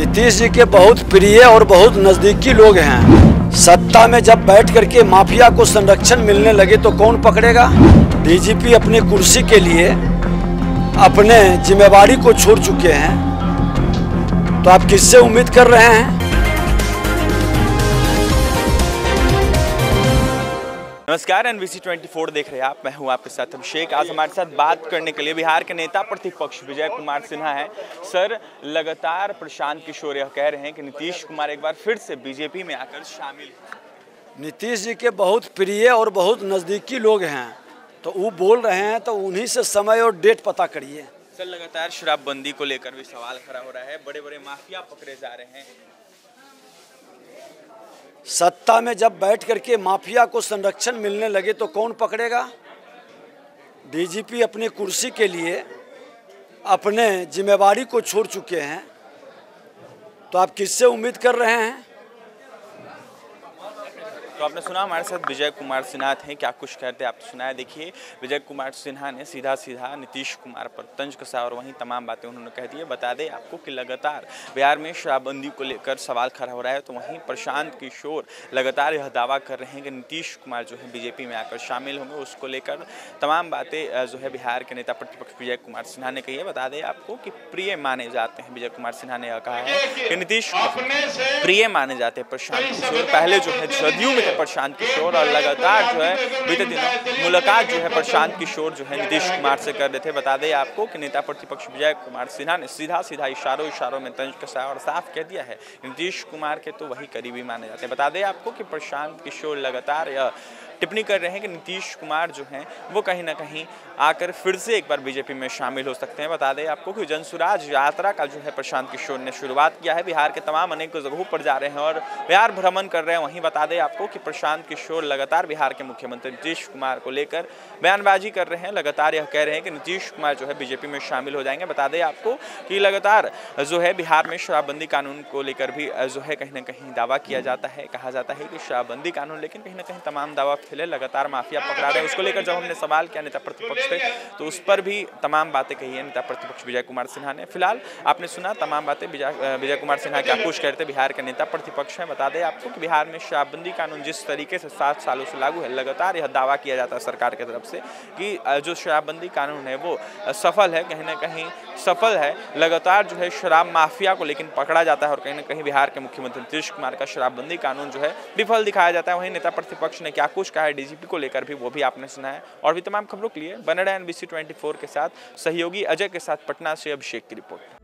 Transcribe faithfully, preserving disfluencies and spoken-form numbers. नीतीश जी के बहुत प्रिय और बहुत नजदीकी लोग हैं। सत्ता में जब बैठ करके माफिया को संरक्षण मिलने लगे तो कौन पकड़ेगा। डीजीपी अपनी कुर्सी के लिए अपने जिम्मेवारी को छोड़ चुके हैं, तो आप किससे उम्मीद कर रहे हैं। नमस्कार, N B C twenty four देख रहे हैं आप। मैं हूं आपके साथ अभिषेक। आज हमारे साथ बात करने के लिए बिहार के नेता प्रतिपक्ष विजय कुमार सिन्हा हैं। सर, लगातार प्रशांत किशोर यह कह रहे हैं कि नीतीश कुमार एक बार फिर से बीजेपी में आकर शामिल हैं। नीतीश जी के बहुत प्रिय और बहुत नज़दीकी लोग हैं, तो वो बोल रहे हैं तो उन्हीं से समय और डेट पता करिए। सर, लगातार शराबबंदी को लेकर भी सवाल खड़ा हो रहा है, बड़े बड़े माफिया पकड़े जा रहे हैं। सत्ता में जब बैठ करके माफिया को संरक्षण मिलने लगे तो कौन पकड़ेगा। डीजीपी अपनी कुर्सी के लिए अपने जिम्मेवारी को छोड़ चुके हैं, तो आप किससे उम्मीद कर रहे हैं। तो आपने सुना, हमारे साथ विजय कुमार सिन्हा थे। क्या कुछ कहते हैं आप सुनाया। देखिए, विजय कुमार सिन्हा ने सीधा सीधा नीतीश कुमार पर तंज कसा और वहीं तमाम बातें उन्होंने कह दी है। बता दें आपको कि लगातार बिहार में शराबबंदी को लेकर सवाल खड़ा हो रहा है, तो वहीं प्रशांत किशोर लगातार यह दावा कर रहे हैं कि नीतीश कुमार जो है बीजेपी में आकर शामिल होंगे। उसको लेकर तमाम बातें जो है बिहार के नेता प्रतिपक्ष विजय कुमार सिन्हा ने कही है। बता दें आपको कि प्रिय माने जाते हैं, विजय कुमार सिन्हा ने यह कहा है कि नीतीश प्रिय माने जाते हैं प्रशांत किशोर। पहले जो है जदयू में प्रशांत किशोर और लगातार जो है बीते दिनों मुलाकात जो है प्रशांत किशोर जो है नीतीश कुमार से कर रहे थे। बता दें आपको कि नेता प्रतिपक्ष विजय कुमार सिन्हा ने सीधा सीधा इशारों इशारों में तंज कसा और साफ कह दिया है नीतीश कुमार के तो वही करीबी माने जाते हैं। बता दें आपको कि प्रशांत किशोर लगातार यह टिप्पणी कर रहे हैं कि नीतीश कुमार जो हैं वो कहीं ना कहीं आकर फिर से एक बार बीजेपी में शामिल हो सकते हैं। बता दें आपको कि जनसराज यात्रा का जो है प्रशांत किशोर ने शुरुआत किया है। बिहार के तमाम अनेक जगहों पर जा रहे हैं और बिहार भ्रमण कर रहे हैं। वहीं बता दें आपको कि प्रशांत किशोर लगातार बिहार के मुख्यमंत्री नीतीश कुमार को लेकर बयानबाजी कर रहे हैं। लगातार यह कह रहे हैं कि नीतीश कुमार जो है बीजेपी में शामिल हो जाएंगे। बता दें आपको कि लगातार जो है बिहार में शराबबंदी कानून को लेकर भी जो है कहीं ना कहीं दावा किया जाता है, कहा जाता है कि शराबबंदी कानून, लेकिन कहीं ना कहीं तमाम दावा लगातार माफिया पकड़ा रहे हैं। उसको लेकर जब हमने सवाल किया नेता प्रतिपक्ष पे, तो उस पर भी तमाम बातें कही है नेता प्रतिपक्ष विजय कुमार सिन्हा ने। फिलहाल आपने सुना तमाम बातें विजय कुमार सिन्हा क्या कुछ कहते बिहार के नेता प्रतिपक्ष हैं। बता दें आपको कि बिहार में शराबबंदी कानून जिस तरीके से सात सालों से लागू है, लगातार यह दावा किया जाता है सरकार की तरफ से कि जो शराबबंदी कानून है वो सफल है, कहीं ना कहीं सफल है। लगातार जो है शराब माफिया को लेकिन पकड़ा जाता है और कहीं ना कहीं बिहार के मुख्यमंत्री नीतीश कुमार का शराबबंदी कानून जो है विफल दिखाया जाता है। वहीं नेता प्रतिपक्ष ने क्या कुछ कहा है डीजीपी को लेकर भी, वो भी आपने सुना है। और भी तमाम खबरों के लिए बने रहें N B C twenty four के साथ। सहयोगी अजय के साथ पटना से अभिषेक की रिपोर्ट।